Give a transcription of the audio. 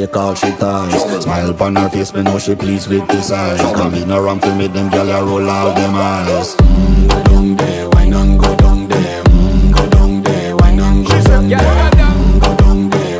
Take all she ties. Smile upon her face, me know she pleased with this eyes. Come in around to meet them, girl, I roll out them eyes.